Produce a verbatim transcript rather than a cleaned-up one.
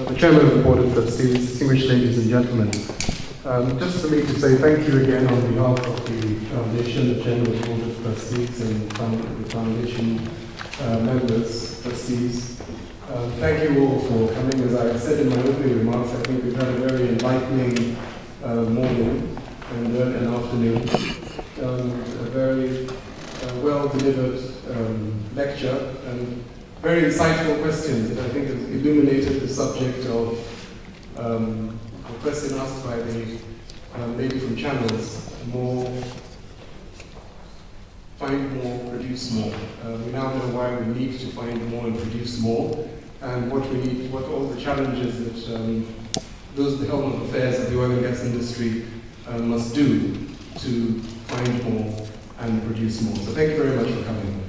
Uh, the Chairman of the Board of Trustees, distinguished ladies and gentlemen, um, just for me to say thank you again on behalf of the Foundation, the Chairman of the Board of Trustees and the Foundation uh, members, trustees. Uh, thank you all for coming. As I said in my opening remarks, I think we've had a very enlightening uh, morning and, uh, and afternoon. Um, a very uh, well-delivered um, lecture and very insightful questions that I think have illuminated the subject of um, the question asked by the uh, lady from Channels, more, find more, produce more. Uh, we now know why we need to find more and produce more, and what we need, what all the challenges that um, those at the helm of affairs of the oil and gas industry uh, must do to find more and produce more. So thank you very much for coming.